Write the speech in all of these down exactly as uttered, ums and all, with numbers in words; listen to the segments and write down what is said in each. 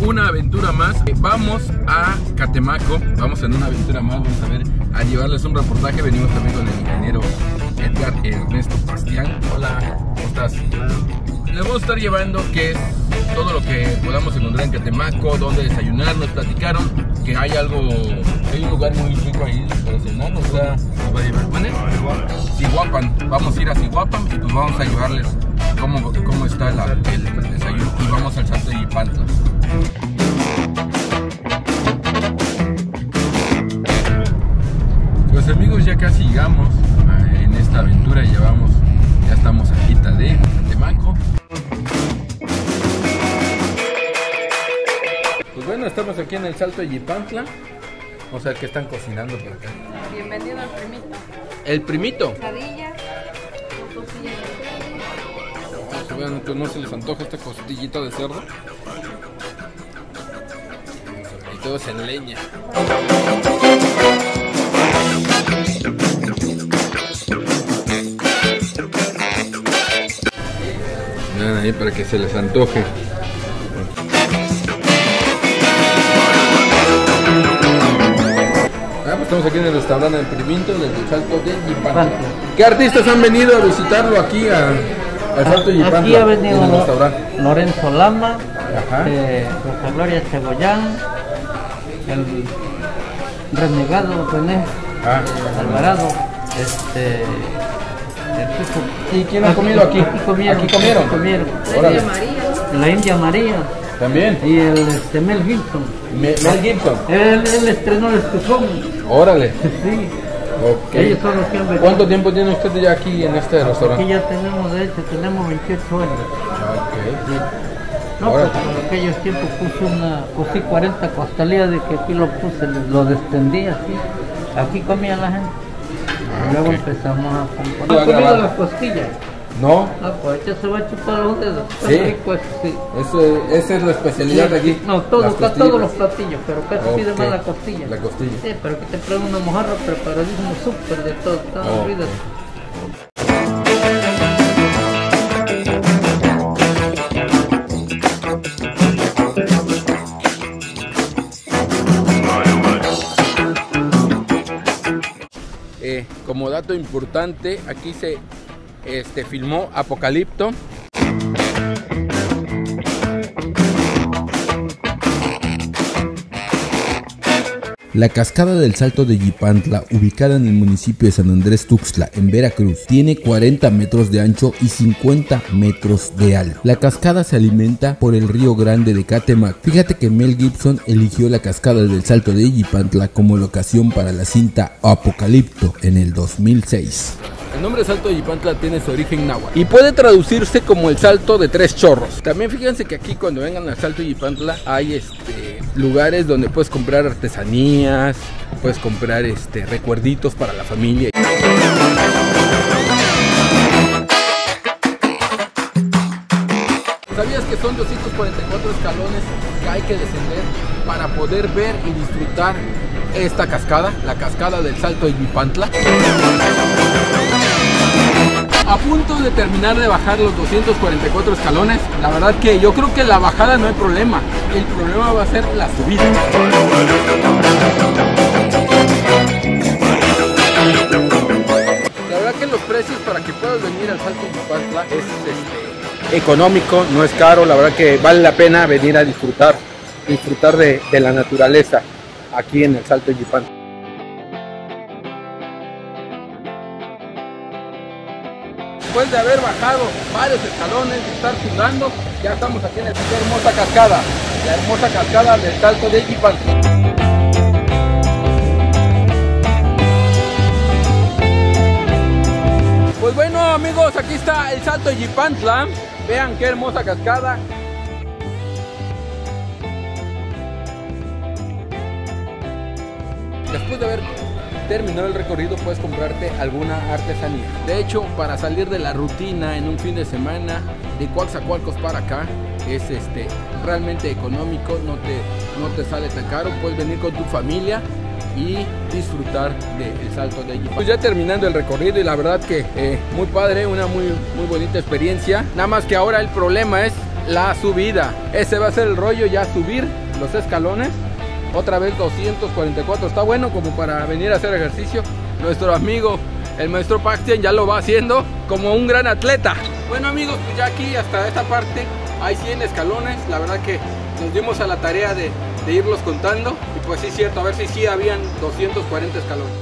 Una aventura más, vamos a Catemaco, vamos en una aventura más, vamos a ver, a llevarles un reportaje. Venimos también con el ingeniero Edgar Ernesto Bastián. Hola, ¿cómo estás? Les vamos a estar llevando que todo lo que podamos encontrar en Catemaco, donde desayunar. Nos platicaron que hay algo, hay un lugar muy rico ahí para cenar, o sea, nos va a llevar, ¿vale? Sihuapan, vamos a ir a Sihuapan y pues vamos a llevarles cómo, cómo está la, el, el desayuno, y vamos al Salto de Eyipantla. Pues amigos, ya casi llegamos en esta aventura, llevamos, ya estamos cerquita de Catemaco. Pues bueno, estamos aquí en el Salto de Eyipantla, o sea que están cocinando por acá. Bienvenido al primito. El primito. Bueno, que no se les antoja esta costillita de cerdo. Y todo es en leña. Vean ahí para que se les antoje. Ah, pues estamos aquí en el restaurante del Piminto, del Salto de Eyipantla. ¿Qué artistas han venido a visitarlo aquí a... Al Salto de Eyipantla? Aquí ha venido el Lorenzo Lama, eh, Rosa Gloria Cebollán, el Renegado René, ah, Alvarado, este... El ¿Y quién ha comido aquí? Aquí comieron. Aquí comieron. Aquí comieron. Órale. La India María. También. Y el este, Mel Gibson. Me, Mel Gibson. Él, él estrenó el estufón. Órale. Sí. Okay. Ellos son los que han venido. ¿Cuánto tiempo tiene usted ya aquí en este restaurante? Aquí ya tenemos, de hecho, tenemos veintiocho años. Okay. No, ahora, pero en aquellos tiempos puse una, cosí cuarenta costalías, de que aquí lo puse, lo destendía así. Aquí comía la gente. Okay. Luego empezamos a componer. ¿No has comido las costillas? No. No, pues esto se va a chupar los dedos. Sí. Rico, sí. Eso, esa es la especialidad, sí, de aquí. No, todo, acá, todos los platillos, pero casi okay. pide más la costilla. La costilla. Sí, pero aquí te traen una mojarra preparadísima, súper de todo, está okay. aburrida. Eh, como dato importante, aquí se... Este, filmó Apocalipto. La cascada del Salto de Eyipantla, ubicada en el municipio de San Andrés Tuxtla, en Veracruz, tiene cuarenta metros de ancho y cincuenta metros de alto. La cascada se alimenta por el río Grande de Catemaco. Fíjate que Mel Gibson eligió la cascada del Salto de Eyipantla como locación para la cinta Apocalipto en el dos mil seis. El nombre de Salto de Eyipantla tiene su origen náhuatl y puede traducirse como el Salto de Tres Chorros. También fíjense que aquí, cuando vengan al Salto de Eyipantla, hay este, lugares donde puedes comprar artesanías, puedes comprar este, recuerditos para la familia. ¿Sabías que son doscientos cuarenta y cuatro escalones que hay que descender para poder ver y disfrutar esta cascada, la cascada del Salto de Eyipantla? A punto de terminar de bajar los doscientos cuarenta y cuatro escalones, la verdad que yo creo que la bajada no hay problema, el problema va a ser la subida. La verdad que los precios para que puedas venir al Salto de Eyipantla es este, económico, no es caro, la verdad que vale la pena venir a disfrutar, disfrutar de, de la naturaleza aquí en el Salto de Eyipantla. Después de haber bajado varios escalones y estar sudando, ya estamos aquí en esta hermosa cascada, la hermosa cascada del Salto de Eyipantla. Pues bueno amigos, aquí está el Salto de Eyipantla, vean qué hermosa cascada. Después de haber terminó el recorrido, puedes comprarte alguna artesanía. De hecho, para salir de la rutina en un fin de semana de Coatzacoalcos para acá, es este realmente económico, no te, no te sale tan caro. Puedes venir con tu familia y disfrutar del Salto de Eyipantla. Pues ya terminando el recorrido y la verdad que eh, muy padre, una muy, muy bonita experiencia. Nada más que ahora el problema es la subida. Ese va a ser el rollo, ya subir los escalones. Otra vez doscientos cuarenta y cuatro, está bueno como para venir a hacer ejercicio. Nuestro amigo, el maestro Paxtian, ya lo va haciendo como un gran atleta. Bueno amigos, pues ya aquí hasta esta parte hay cien escalones. La verdad que nos dimos a la tarea de, de irlos contando. Y pues sí es cierto, a ver si sí habían doscientos cuarenta escalones.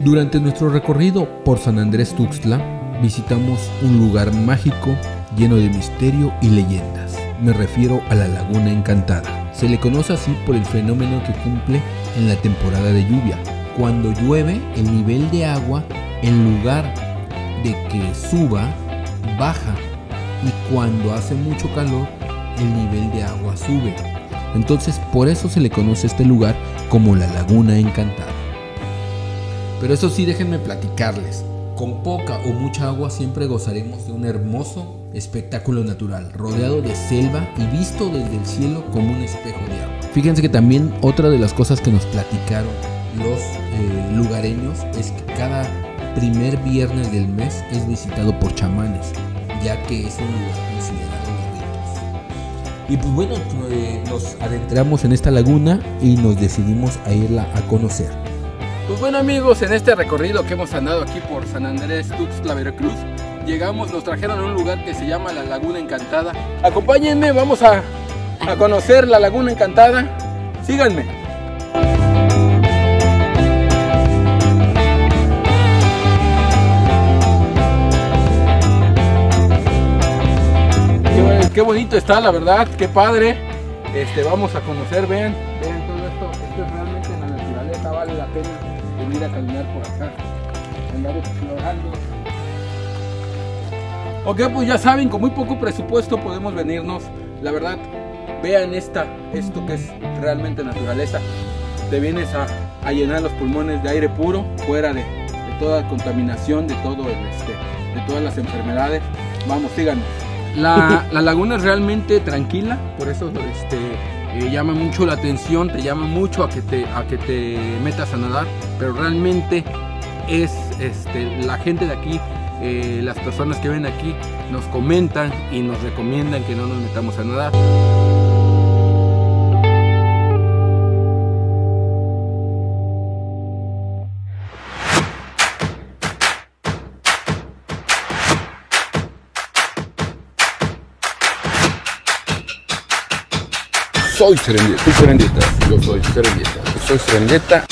Durante nuestro recorrido por San Andrés Tuxtla, visitamos un lugar mágico lleno de misterio y leyendas. Me refiero a la Laguna Encantada. Se le conoce así por el fenómeno que cumple en la temporada de lluvia. Cuando llueve, el nivel de agua, en lugar de que suba, baja. Y cuando hace mucho calor, el nivel de agua sube. Entonces, por eso se le conoce a este lugar como la Laguna Encantada. Pero eso sí, déjenme platicarles. Con poca o mucha agua siempre gozaremos de un hermoso espectáculo natural, rodeado de selva y visto desde el cielo como un espejo de agua. Fíjense que también otra de las cosas que nos platicaron los eh, lugareños es que cada primer viernes del mes es visitado por chamanes, ya que es un lugar considerado de ritos. Y pues bueno, eh, nos adentramos en esta laguna y nos decidimos a irla a conocer. Pues bueno amigos, en este recorrido que hemos andado aquí por San Andrés Tuxtla, Veracruz, llegamos, nos trajeron a un lugar que se llama la Laguna Encantada. Acompáñenme, vamos a, a conocer la Laguna Encantada. Síganme. Qué, qué bonito está, la verdad, qué padre. Este, vamos a conocer, vean, vean todo esto. Esto es realmente en la naturaleza, vale la pena venir a caminar por acá, andar explorando. Ok, pues ya saben, con muy poco presupuesto podemos venirnos. La verdad, vean esta, esto que es realmente naturaleza. Te vienes a, a llenar los pulmones de aire puro, fuera de, de toda contaminación, de, todo el, este, de todas las enfermedades. Vamos, síganos. La, la laguna es realmente tranquila, por eso este, eh, llama mucho la atención, te llama mucho a que te, a que te metas a nadar, pero realmente es este, la gente de aquí, eh, las personas que ven aquí, nos comentan y nos recomiendan que no nos metamos a nadar. Soy Zerendieta, soy Zerendieta, yo soy Zerendieta, yo soy Zerendieta.